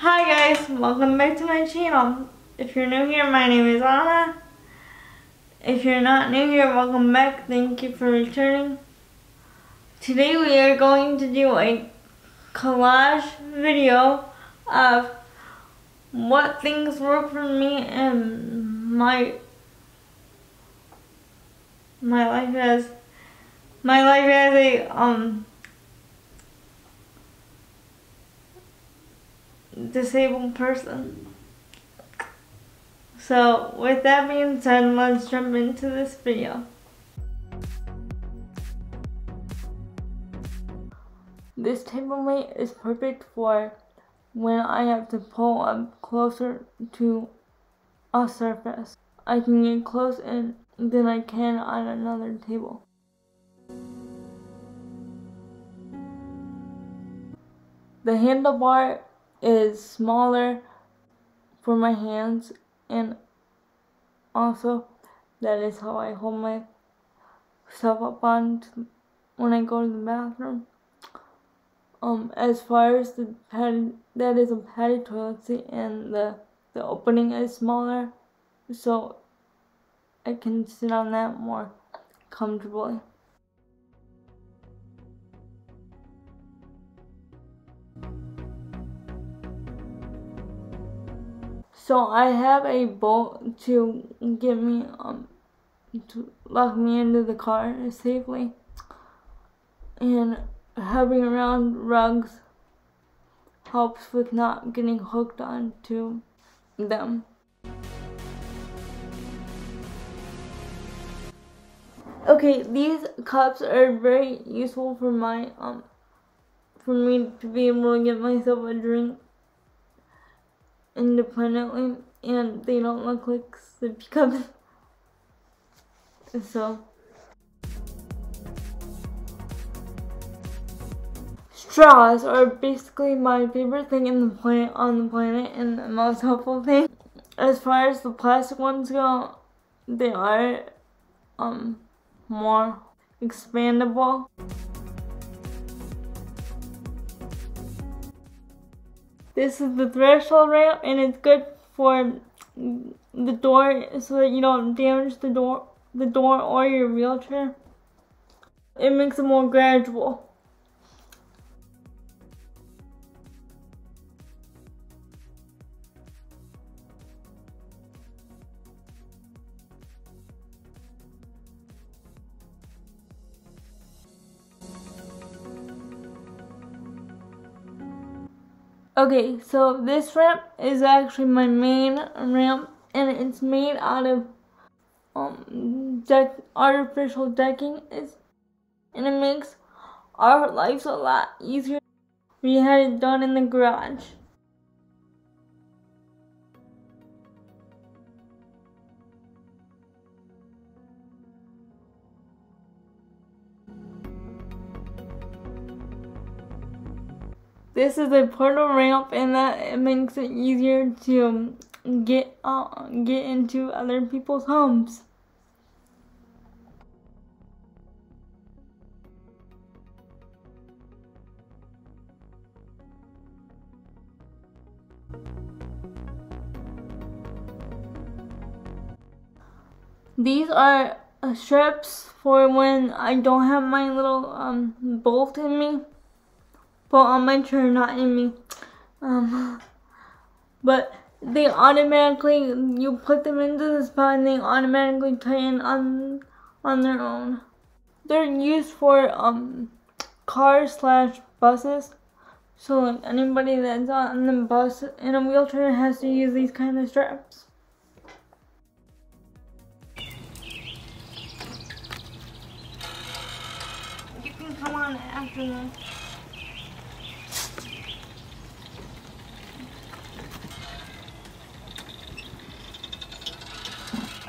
Hi guys, welcome back to my channel. If you're new here, my name is Anna. If you're not new here, welcome back. Thank you for returning. Today we are going to do a collage video of what things work for me and my life as a disabled person. So with that being said, let's jump into this video. This table mate is perfect for when I have to pull up closer to a surface. I can get close in than I can on another table. The handlebar is smaller for my hands, and also that is how I hold myself up on when I go to the bathroom. As far as the padded, that is a padded toilet seat, and the opening is smaller, so I can sit on that more comfortably. So I have a bolt to get me, to lock me into the car safely, and having around rugs helps with not getting hooked onto them. Okay, these cups are very useful for my, for me to be able to get myself a drink independently, and they don't look like sippy cups. So, straws are basically my favorite thing on the planet, and the most helpful thing. As far as the plastic ones go, they are more expandable. This is the threshold ramp, and it's good for the door so that you don't damage the door or your wheelchair. It makes it more gradual. Okay, so this ramp is actually my main ramp, and it's made out of artificial decking, and it makes our lives a lot easier. We had it done in the garage. This is a portal ramp, and that it makes it easier to get into other people's homes. These are strips for when I don't have my little bolt in me. But on my chair, not in me. But they automatically, you put them into the spot and they automatically tighten on their own. They're used for cars/buses. So like anybody that's on the bus in a wheelchair has to use these kind of straps. You can come on after this.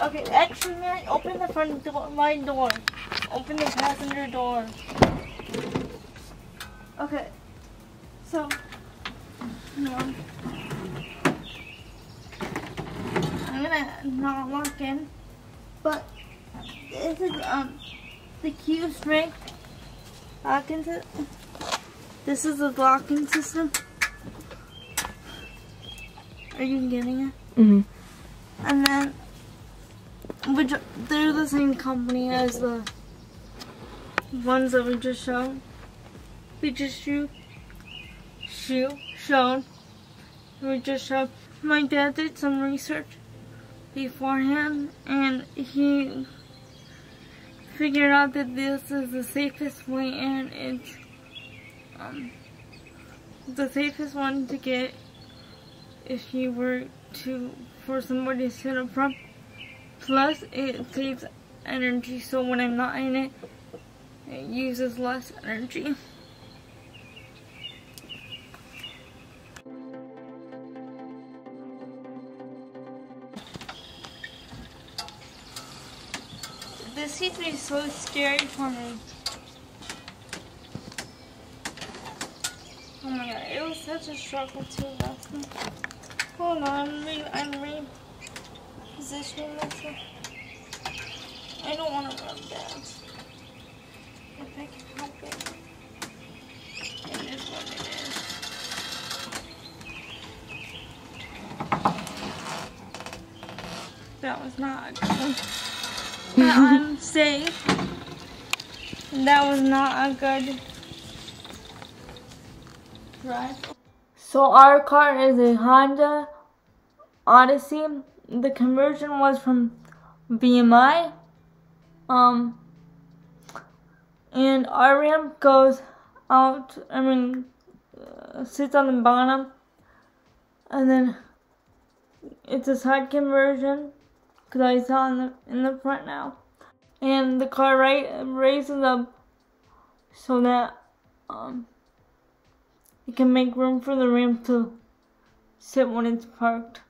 Okay, actually, Mary, open the front door, my door. Open the passenger door. Okay, so, no. I'm gonna not walk in, but this is the Q-strength locking system. This is the locking system. are you getting it? Mm-hmm. And then, which they're the same company as the ones that we just shown. We just showed. My dad did some research beforehand, and he figured out that this is the safest way, and it's the safest one to get if you were to, for somebody to sit up from. Plus, it saves energy, so when I'm not in it, it uses less energy. This used to be so scary for me. Oh my god, it was such a struggle to last night. Hold on, I'm repositioning myself. I don't want to rub that. If I can help it. It is what it is. That was not a good one. I'm safe. That was not a good drive. So our car is a Honda Odyssey. The conversion was from BMI. And our ramp goes out, sits on the bottom. And then it's a side conversion, because I saw in the front now. And the car raises up so that it can make room for the ramp to sit when it's parked.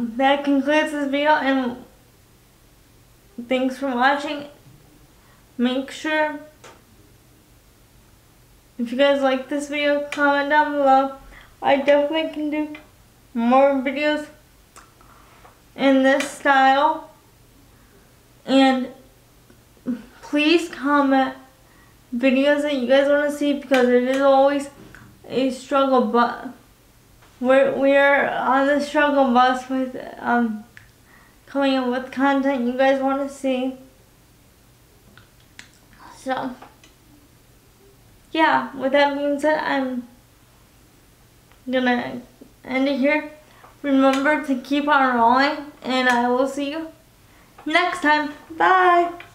That concludes this video, and thanks for watching. Make sure, if you guys like this video, comment down below. I definitely can do more videos in this style. And please comment videos that you guys want to see, because it is always a struggle, but we're on the struggle bus with coming up with content you guys want to see. So yeah, with that being said, I'm gonna end it here. Remember to keep on rolling, and I will see you next time. Bye!